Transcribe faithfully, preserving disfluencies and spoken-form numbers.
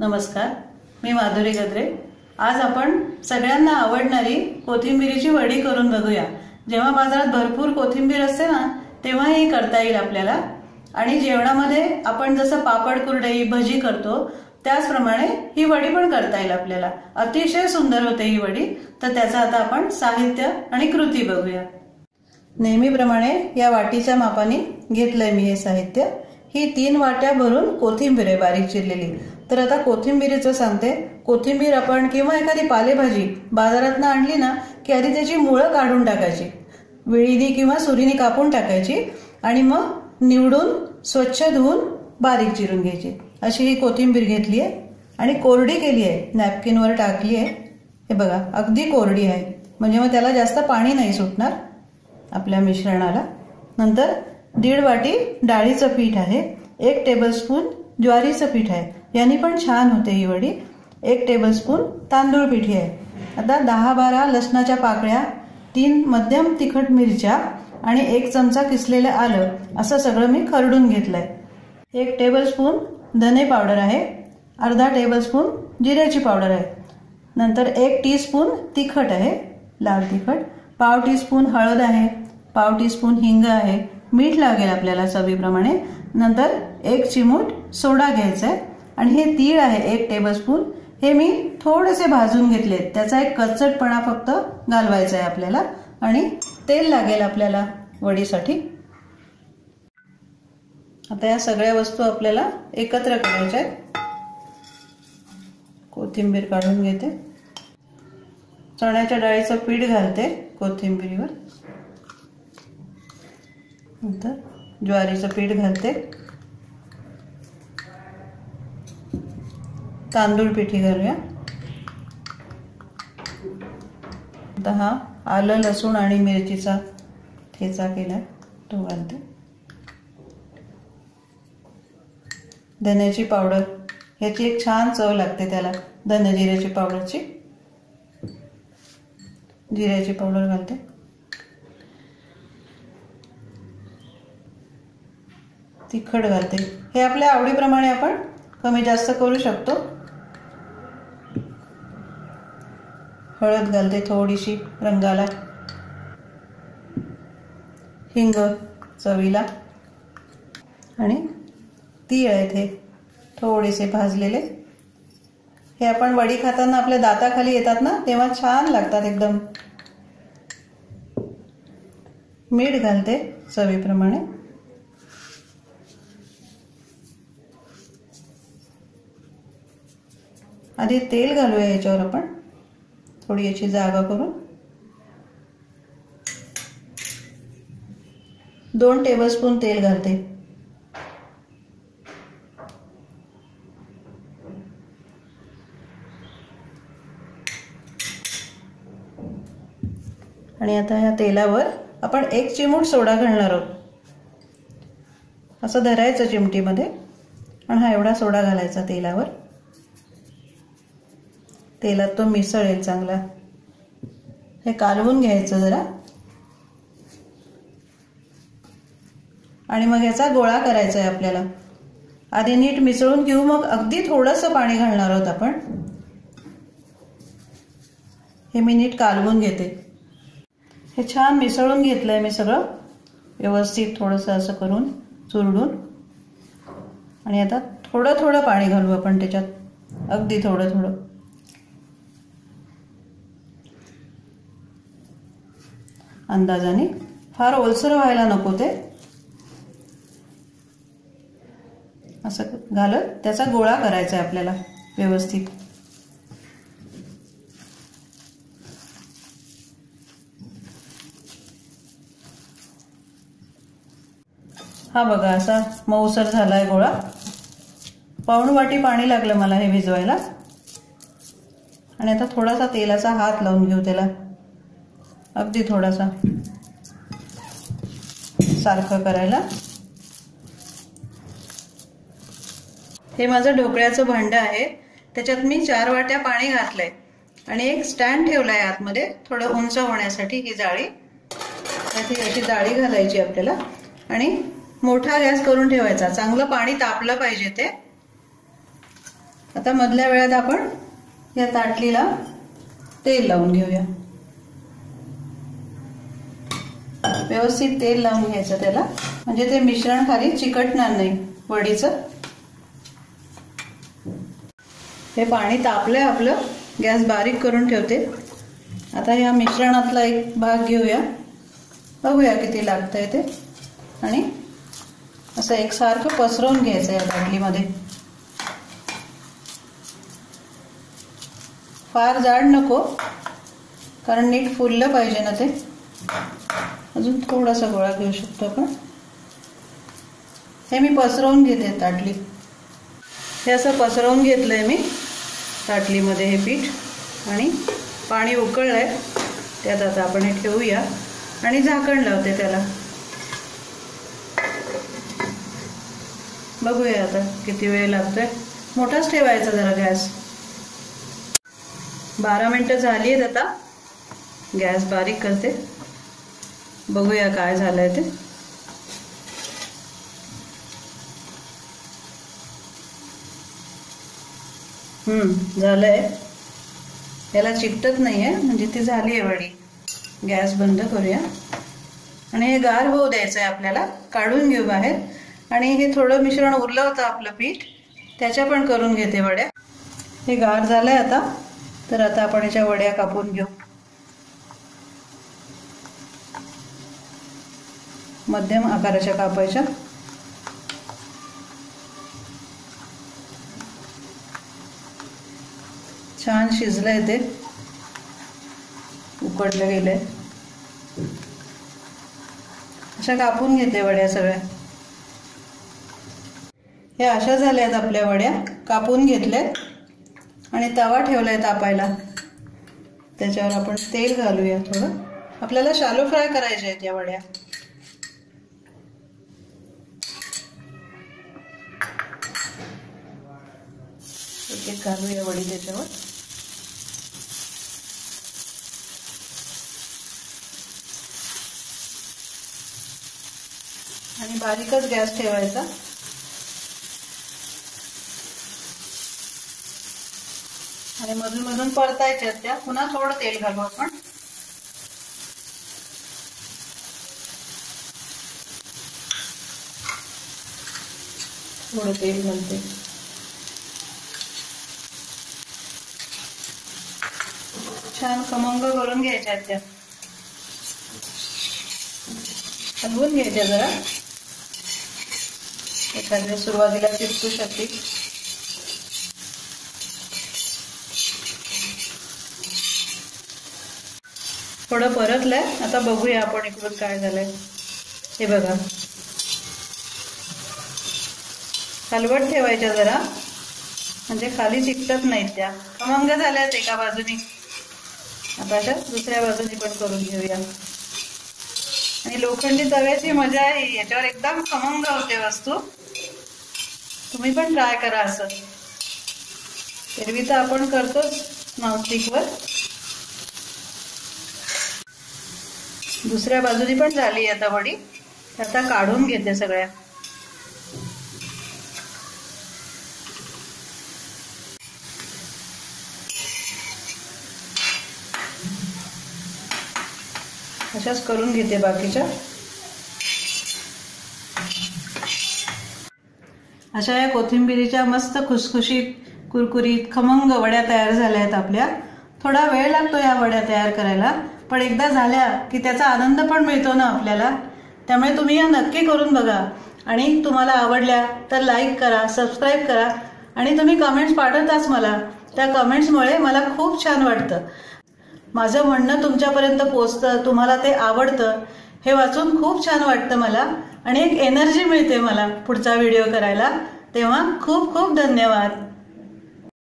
नमस्कार, मी माधुरी गद्रे। आज आपण सगळ्यांना आवडणारी कोथिंबीरीची वडी करून बघूया। जेव्हा बाजारात भरपूर कोथिंबीर असते ना, तेव्हा हे करता येईल आपल्याला। आणि जेवणामध्ये आपण जसं पापड कुरडई भजी करतो त्याचप्रमाणे ही वडी पण करता येईल आपल्याला। अतिशय सुंदर होते ही वडी। तर त्याचा आता आपण साहित्य आणि कृती बघूया। नेहमीप्रमाणे या वाटीच्या मापाने घेतलंय मी हे साहित्य। ही तीन वाट्या भरून कोथिंबीर आहे बारीक चिरलेली। तर आता कोथिंबीरीचं सांगते। कोथिंबीर आपण किंवा एखादी पालेभाजी बाजारातून आणली ना की आधी त्याची मुळं काढून टाकायची, विळीने किंवा सुरीने कापून टाकायची आणि मग निवडून स्वच्छ धुवून बारीक चिरून घ्यायची। अशी ही कोथिंबीर घेतली आहे आणि कोरडी केली आहे, नॅपकिनवर टाकली आहे। हे बघा, अगदी कोरडी आहे, म्हणजे मग त्याला जास्त पाणी नाही सुटणार आपल्या मिश्रणाला। नंतर दीड वाटी डाळीचं पीठ आहे, एक टेबलस्पून ज्वारीचं पीठ आहे, याने पण छान होते ही वडी। एक टेबलस्पून तांदूळ पिठी आहे। आता दहा बारा लसणाच्या पाकळ्या, तीन मध्यम तिखट मिरच्या आणि एक चमचा किसलेलं आलं, असं सगळं मी खरडून घेतलंय। एक टेबलस्पून धने पावडर आहे, अर्धा टेबलस्पून जिऱ्याची पावडर आहे, नंतर एक टीस्पून तिखट आहे लाल तिखट, पाव टीस्पून हळद आहे, पाव टीस्पून हिंग आहे, मीठ लागेल आपल्याला चवीप्रमाणे। नंतर एक चिमूट सोडा घ्यायचा आहे आणि हे तीळ आहे एक टेबलस्पून, हे मी थोडेसे भाजून घेतले, त्याचा एक कच्चटपणा फक्त घालवायचा आहे आपल्याला। आणि तेल लागेल आपल्याला वडीसाठी। आता या सगळ्या वस्तू आपल्याला एकत्र करायच्या आहेत। कोथिंबीर काढून घेते, चण्याच्या डाळीचं पीठ घालते कोथिंबीरीवर, नंतर ज्वारीचं पीठ घालते, तांदूळ पिठी घालूया। आता हा आलं लसूण आणि मिरचीचा ठेचा केला तो घालते, धन्याची पावडर, ह्याची एक छान चव लागते त्याला, धने जिऱ्याची पावडरची, जिऱ्याची पावडर घालते, तिखट घालते। हे आपल्या आवडीप्रमाणे आपण कमी जास्त करू शकतो। हळद घालते थोडीशी रंगाला, हिंग चवीला, आणि तीळ आहेत हे थोडेसे भाजलेले। हे आपण वडी खाताना आपल्या दाताखाली येतात ना तेव्हा छान लागतात एकदम। मीठ घालते चवीप्रमाणे, आधी तेल घालूया याच्यावर आपण, थोडी याची जागा करून। दोन टेबलस्पून तेल घालते, आणि आता या तेलावर आपण एक चिमूट सोडा घालणार आहोत, असं धरायचं चिमटीमध्ये आणि हा एवढा सोडा घालायचा तेलावर। तेलात तो मिसळेल चांगला, हे कालवून घ्यायचं जरा आणि मग याचा गोळा करायचा आहे आपल्याला। आधी नीट मिसळून घेऊ, मग अगदी थोडंसं पाणी घालणार आहोत आपण। हे मी नीट कालवून घेते, हे छान मिसळून घेतलंय मी सगळं व्यवस्थित, थोडंसं असं करून चुरडून। आणि आता थोडं थोडं पाणी घालू आपण त्याच्यात, अगदी थोडं थोडं। अंदाजाने, फार ओलसर व्हायला नको ते, असं घालत त्याचा गोळा करायचा आहे आपल्याला व्यवस्थित। हा बघा, असा मऊसर झालाय गोळा। पाऊण वाटी पाणी लागलं मला हे भिजवायला। आणि आता थोडासा तेलाचा हात लावून घेऊ त्याला, अगदी थोडासा, सारखं करायला। हे माझं ढोकळ्याचं भांडं आहे, त्याच्यात मी चार वाट्या पाणी घातलंय आणि एक स्टँड ठेवलाय आतमध्ये थोडं उंच होण्यासाठी। ही जाळी, त्याची अशी जाळी घालायची आपल्याला आणि मोठा गॅस करून ठेवायचा, चांगलं पाणी तापलं पाहिजे ते। आता मधल्या वेळेत आपण या ताटलीला तेल लावून घेऊया, व्यवस्थित तेल लावून घ्यायचं त्याला, म्हणजे ते मिश्रण खाली चिकटणार नाही वडीचं। हे पाणी तापले आपलं, गॅस बारीक करून ठेवते। आता या मिश्रणातला एक भाग घेऊया, बघूया किती लागतंय ते, आणि असं एकसारखं पसरवून घ्यायचं या ताटलीमध्ये। फार जाड नको, कारण नीट फुललं पाहिजे ना ते। अजून थोडासा गोळा घेऊ शकतो आपण। हे मी पसरवून घेते ताटली, हे असं पसरवून घेतलंय मी ताटलीमध्ये हे पीठ, आणि पाणी उकळलंय त्यात आता आपण हे ठेवूया आणि झाकण लावते त्याला। बघूया आता किती वेळ लागतोय, मोठाच ठेवायचा जरा गॅस। बारा मिनटं झाली आहेत, आता गॅस बारीक करते, बघूया काय झालंय ते। हम्म झालंय, याला चिकटत नाहीये, म्हणजे ती झाली आहे वडी। गॅस बंद करूया आणि हे गार होऊ द्यायचं आहे आपल्याला, काढून घेऊ बाहेर। आणि हे थोडं मिश्रण उरलं होतं आपलं पीठ, त्याच्या पण करून घेते वड्या। हे गार झालंय आता, तर आता आपण याच्या वड्या कापून घेऊ। मध्यम आकाराच्या कापायच्या। छान शिजलंय ते, उकडलं गेलंय। अशा कापून घेते वड्या सगळ्या। हे अशा झाल्यात आपल्या वड्या, कापून घेतल्यात। आणि तवा ठेवलाय तापायला, त्याच्यावर आपण तेल घालूया थोडं। आपल्याला शालो फ्राय करायच्या आहेत या वड्या। एक एक घालूया वडी त्याच्यावर। आणि बारीकच गॅस ठेवायचा। आणि मधून मधून परतायच्या त्या, पुन्हा थोडं तेल घालू आपण। थोडं तेल घालते, छान खमंग करून घ्यायच्या त्या, हलवून घ्यायच्या जरा। एखाद्या सुरुवातीला चिटकू शकते, थोडं परतलंय आता। बघूया आपण इकडून काय झालंय हे बघा। हलवत ठेवायच्या जरा, म्हणजे खाली चिकटत नाहीत त्या। खमंग झाल्यात एका बाजूनी, आता अशा दुसऱ्या बाजूनी पण करून घेऊया। आणि लोखंडी तव्याची मजा आहे, याच्यावर एकदम खमंग होते वस्तू। तुम्ही पण ट्राय करा असं। एरवी तर आपण करतोच नॉनस्टिकवर, दुसऱ्या बाजूनी पण झाली आता वडी। आता काढून घेते सगळ्या। अशाच करून घेते बाकीच्या। अशा या कोथिंबिरीच्या मस्त खुसखुशीत कुरकुरीत खमंग वड्या तयार झाल्या आहेत आपल्या। थोडा वेळ लागतो या वड्या तयार करायला, पण एकदा झाल्या की त्याचा आनंद पण मिळतो ना आपल्याला। त्यामुळे तुम्ही या नक्की करून बघा, आणि तुम्हाला आवडल्या तर लाईक करा, सबस्क्राईब करा। आणि तुम्ही कमेंट्स पाठवताच मला, त्या कमेंट्समुळे मला खूप छान वाटतं। माझं म्हणणं तुमच्यापर्यंत पोचतं, तुम्हाला ते आवडतं, हे वाचून खूप छान वाटतं मला। आणि एक एनर्जी मिळते मला पुढचा व्हिडिओ करायला। तेव्हा खूप खूप धन्यवाद।